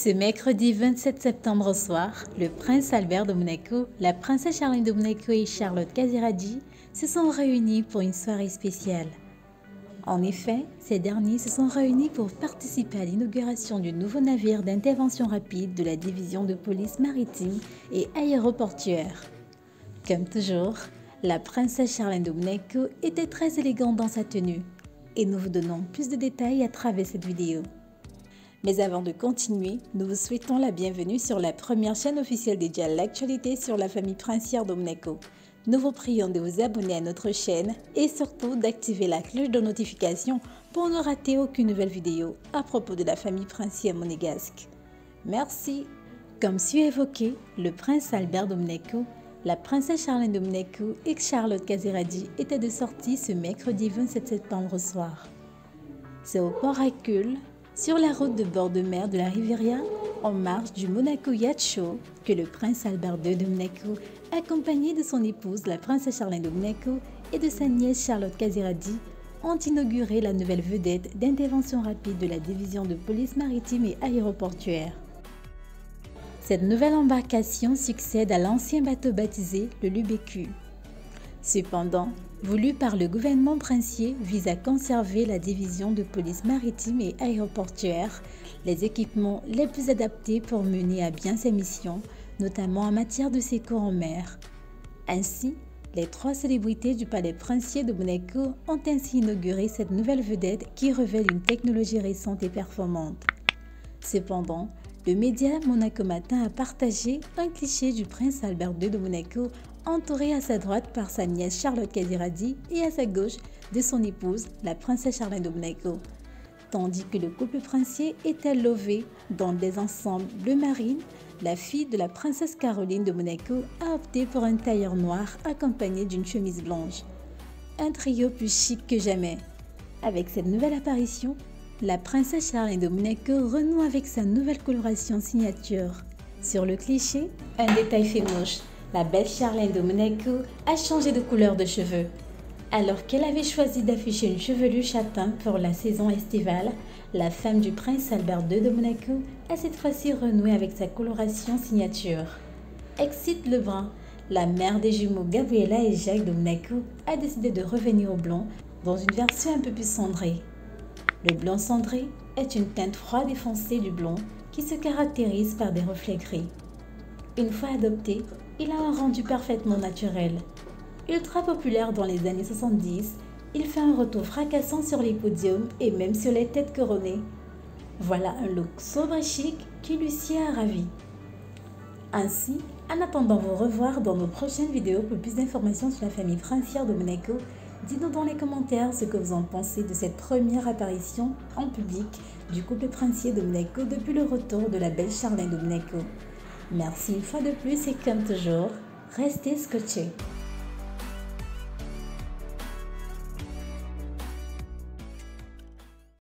Ce mercredi 27 septembre soir, le prince Albert de Monaco, la princesse Charlène de Monaco et Charlotte Casiraghi se sont réunis pour une soirée spéciale. En effet, ces derniers se sont réunis pour participer à l'inauguration du nouveau navire d'intervention rapide de la division de police maritime et aéroportuaire. Comme toujours, la princesse Charlène de Monaco était très élégante dans sa tenue et nous vous donnons plus de détails à travers cette vidéo. Mais avant de continuer, nous vous souhaitons la bienvenue sur la première chaîne officielle dédiée à l'actualité sur la famille princière de Monaco. Nous vous prions de vous abonner à notre chaîne et surtout d'activer la cloche de notification pour ne rater aucune nouvelle vidéo à propos de la famille princière monégasque. Merci. Comme su évoqué, le prince Albert de Monaco, la princesse Charlène de Monaco et Charlotte Casiraghi étaient de sortie ce mercredi 27 septembre soir. C'est au port Hercule, sur la route de bord de mer de la Riviera, en marge du Monaco Yacht Show, que le prince Albert II de Monaco, accompagné de son épouse la princesse Charlène de Monaco et de sa nièce Charlotte Casiraghi, ont inauguré la nouvelle vedette d'intervention rapide de la division de police maritime et aéroportuaire. Cette nouvelle embarcation succède à l'ancien bateau baptisé le Lubécu. Cependant, voulu par le gouvernement princier vise à conserver la division de police maritime et aéroportuaire, les équipements les plus adaptés pour mener à bien ses missions, notamment en matière de secours en mer. Ainsi, les trois célébrités du palais princier de Monaco ont ainsi inauguré cette nouvelle vedette qui révèle une technologie récente et performante. Cependant, le média Monaco Matin a partagé un cliché du prince Albert II de Monaco entouré à sa droite par sa nièce Charlotte Casiraghi et à sa gauche de son épouse, la princesse Charlène de Monaco, tandis que le couple princier était lové dans des ensembles bleu marine. La fille de la princesse Caroline de Monaco a opté pour un tailleur noir accompagné d'une chemise blanche. Un trio plus chic que jamais. Avec cette nouvelle apparition, la princesse Charlène de Monaco renoue avec sa nouvelle coloration signature. Sur le cliché, un détail fait mouche. La belle Charlène de Monaco a changé de couleur de cheveux. Alors qu'elle avait choisi d'afficher une chevelure châtain pour la saison estivale, la femme du prince Albert II de Monaco a cette fois-ci renoué avec sa coloration signature. Excite le brun, la mère des jumeaux Gabriella et Jacques de Monaco a décidé de revenir au blond dans une version un peu plus cendrée. Le blond cendré est une teinte froide et foncée du blond qui se caractérise par des reflets gris. Une fois adopté, il a un rendu parfaitement naturel. Ultra populaire dans les années 70, il fait un retour fracassant sur les podiums et même sur les têtes couronnées. Voilà un look sobre et chic qui Lucie a ravi. Ainsi, en attendant vous revoir dans nos prochaines vidéos pour plus d'informations sur la famille princière de Monaco, dites-nous dans les commentaires ce que vous en pensez de cette première apparition en public du couple princier de Monaco depuis le retour de la belle Charlène de Monaco. Merci une fois de plus et comme toujours, restez scotchés.